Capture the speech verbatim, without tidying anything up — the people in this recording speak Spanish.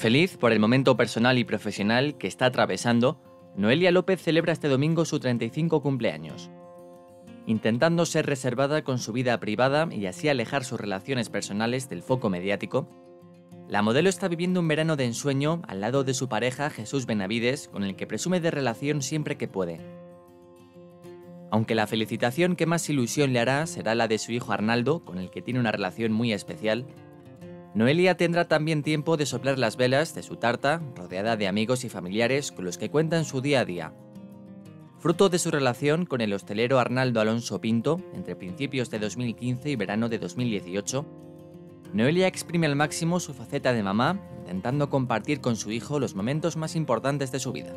Feliz por el momento personal y profesional que está atravesando, Noelia López celebra este domingo su treinta y cinco cumpleaños. Intentando ser reservada con su vida privada y así alejar sus relaciones personales del foco mediático, la modelo está viviendo un verano de ensueño al lado de su pareja Jesús Benavides, con el que presume de relación siempre que puede. Aunque la felicitación que más ilusión le hará será la de su hijo Arnaldo, con el que tiene una relación muy especial, Noelia tendrá también tiempo de soplar las velas de su tarta, rodeada de amigos y familiares con los que cuentan su día a día. Fruto de su relación con el hostelero Arnaldo Alonso Pinto, entre principios de dos mil quince y verano de dos mil dieciocho, Noelia exprime al máximo su faceta de mamá, intentando compartir con su hijo los momentos más importantes de su vida.